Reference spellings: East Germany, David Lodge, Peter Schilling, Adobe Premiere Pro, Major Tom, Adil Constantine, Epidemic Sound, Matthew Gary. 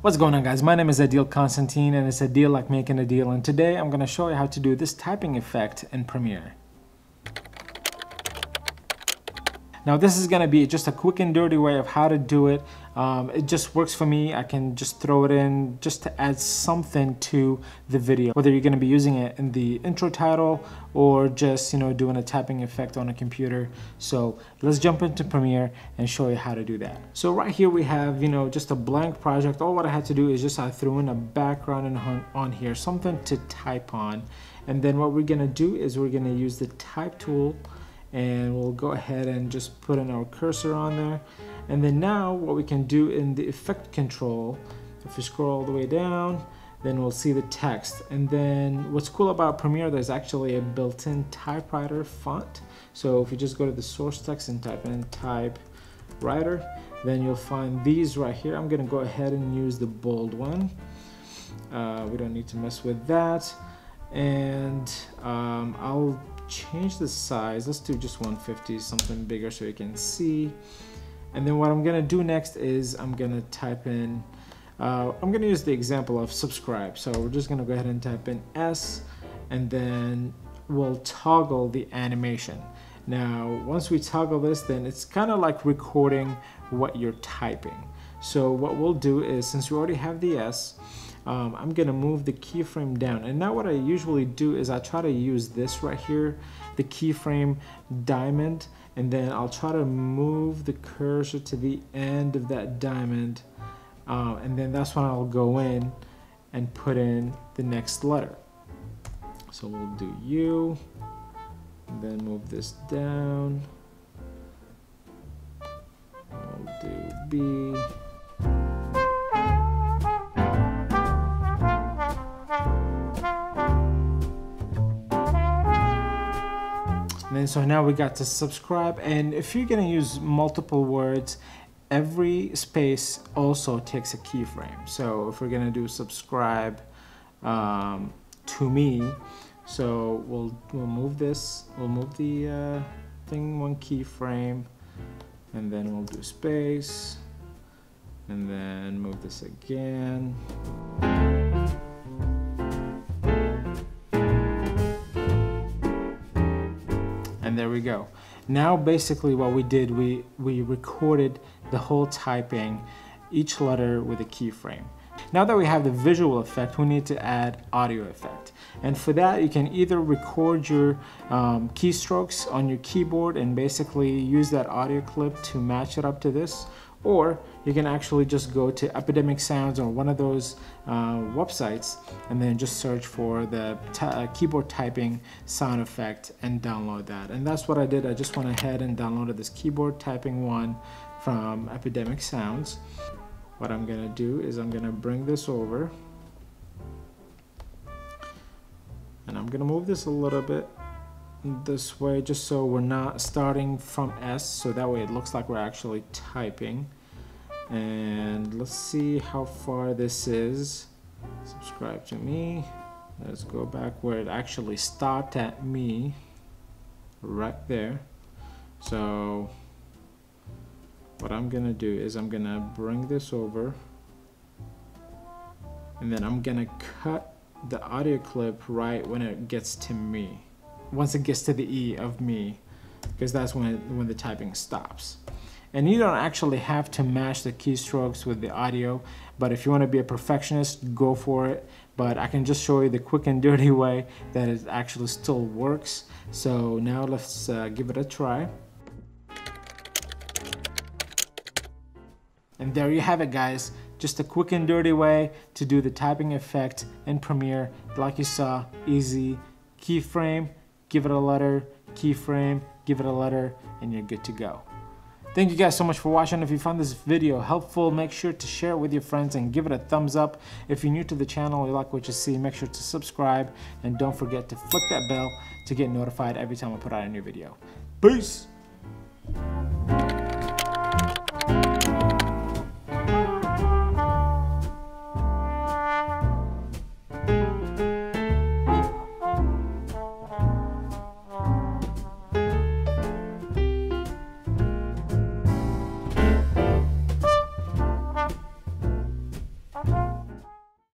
What's going on, guys? My name is Adil Constantine, and it's a deal like making a deal, and today I'm going to show you how to do this typing effect in Premiere. Now this is going to be just a quick and dirty way of how to do it. It just works for me. I can just throw it in just to add something to the video, whether you're going to be using it in the intro title or just, you know, doing a tapping effect on a computer. So let's jump into Premiere and show you how to do that. So right here we have, you know, just a blank project. All what I had to do is just I threw in a background on here, something to type on. And then what we're going to do is we're going to use the type tool, and we'll go ahead and just put in our cursor on there. And then now what we can do in the effect control, if we scroll all the way down, then we'll see the text. And then what's cool about Premiere, there's actually a built-in typewriter font. So if you just go to the source text and type in typewriter, then you'll find these right here. I'm gonna go ahead and use the bold one. We don't need to mess with that. And I'll change the size. Let's do just 150, something bigger so you can see. And then what I'm gonna do next is I'm gonna type in I'm gonna use the example of subscribe, so we're just gonna go ahead and type in S, and then we'll toggle the animation. Now once we toggle this, then it's kind of like recording what you're typing. So what we'll do is, since we already have the S, I'm gonna move the keyframe down. And now what I usually do is I try to use this right here, the keyframe diamond, and then I'll try to move the cursor to the end of that diamond, and then that's when I'll go in and put in the next letter. So we'll do U, and then move this down. We'll do B. And so now we got to subscribe. And if you're gonna use multiple words, every space also takes a keyframe. So if we're gonna do subscribe to me, so we'll move this, we'll move the thing one keyframe, and then we'll do space, and then move this again. And there we go. Now basically what we did, we recorded the whole typing, each letter with a keyframe. Now that we have the visual effect, we need to add audio effect. And for that, you can either record your keystrokes on your keyboard and basically use that audio clip to match it up to this, or you can actually just go to Epidemic Sounds or one of those websites, and then just search for the keyboard typing sound effect and download that. And that's what I did. I just went ahead and downloaded this keyboard typing one from Epidemic Sounds. What I'm gonna do is I'm gonna bring this over, and I'm gonna move this a little bit this way, just so we're not starting from S, so that way it looks like we're actually typing. And let's see how far this is. Subscribe to me. Let's go back where it actually stopped at me, right there. So what I'm gonna do is I'm gonna bring this over, and then I'm gonna cut the audio clip right when it gets to me. Once it gets to the E of me, because that's when the typing stops. And you don't actually have to match the keystrokes with the audio, but if you want to be a perfectionist, go for it. But I can just show you the quick and dirty way that it actually still works. So now let's give it a try. And there you have it, guys. Just a quick and dirty way to do the typing effect in Premiere. Like you saw, easy. Keyframe, give it a letter, keyframe, give it a letter, and you're good to go. Thank you guys so much for watching. If you found this video helpful, make sure to share it with your friends and give it a thumbs up. If you're new to the channel or you like what you see, make sure to subscribe, and don't forget to click that bell to get notified every time I put out a new video. Peace!